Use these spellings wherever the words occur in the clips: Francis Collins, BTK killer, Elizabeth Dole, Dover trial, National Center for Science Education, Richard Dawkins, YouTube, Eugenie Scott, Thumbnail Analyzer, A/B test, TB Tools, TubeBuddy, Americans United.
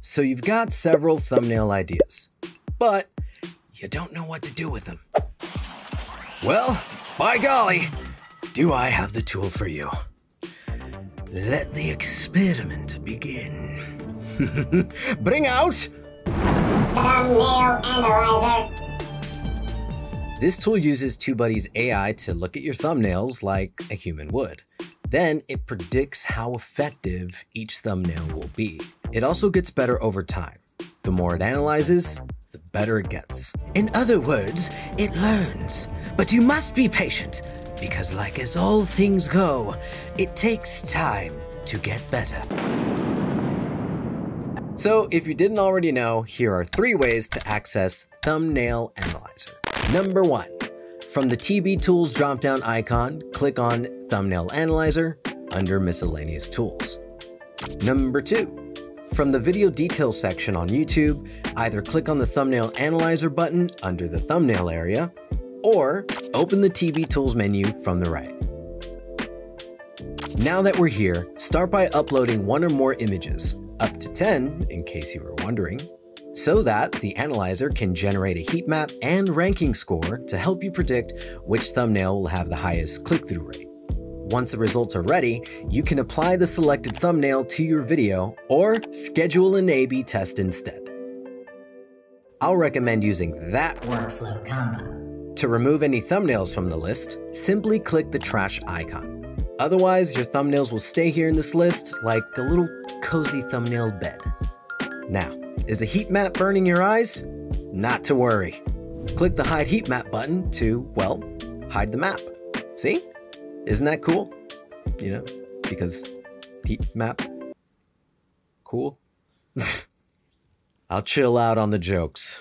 So you've got several thumbnail ideas, but you don't know what to do with them. Well, by golly, do I have the tool for you. Let the experiment begin. Bring out Thumbnail Analyzer. This tool uses TubeBuddy's AI to look at your thumbnails like a human would. Then it predicts how effective each thumbnail will be. It also gets better over time. The more it analyzes, the better it gets. In other words, it learns. But you must be patient, because like as all things go, it takes time to get better. So if you didn't already know, here are 3 ways to access Thumbnail Analyzer. Number 1, from the TB Tools drop-down icon, click on Thumbnail Analyzer under Miscellaneous Tools. Number 2, from the Video Details section on YouTube, either click on the Thumbnail Analyzer button under the thumbnail area, or open the TB Tools menu from the right. Now that we're here, start by uploading 1 or more images, up to 10 in case you were wondering, so that the analyzer can generate a heat map and ranking score to help you predict which thumbnail will have the highest click-through rate. Once the results are ready, you can apply the selected thumbnail to your video or schedule an A/B test instead. I'll recommend using that workflow combo. To remove any thumbnails from the list, simply click the trash icon. Otherwise, your thumbnails will stay here in this list like a little cozy thumbnail bed. Now, is the heat map burning your eyes? Not to worry. Click the Hide Heat Map button to, well, hide the map. See? Isn't that cool? You know, because heat map, cool. I'll chill out on the jokes.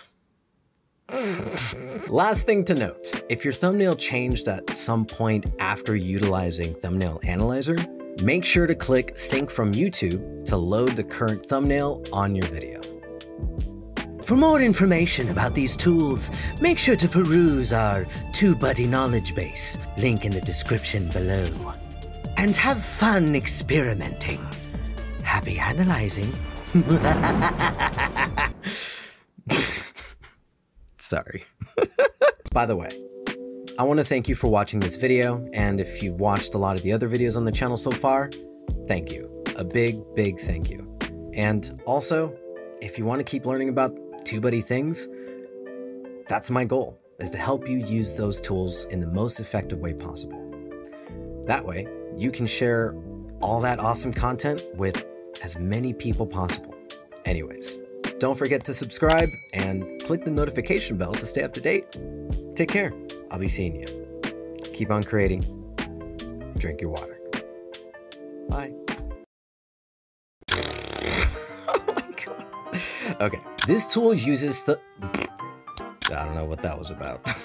Last thing to note, if your thumbnail changed at some point after utilizing Thumbnail Analyzer, make sure to click Sync from YouTube to load the current thumbnail on your video. For more information about these tools, make sure to peruse our TubeBuddy knowledge base, link in the description below. And have fun experimenting. Happy analyzing. Sorry. By the way, I want to thank you for watching this video, and if you've watched a lot of the other videos on the channel so far, thank you. A big, big thank you. And also, if you want to keep learning about TubeBuddy things, that's my goal, is to help you use those tools in the most effective way possible. That way, you can share all that awesome content with as many people possible. Anyways, don't forget to subscribe and click the notification bell to stay up to date. Take care. I'll be seeing you. Keep on creating. Drink your water. Bye. Okay, this tool uses the... I don't know what that was about.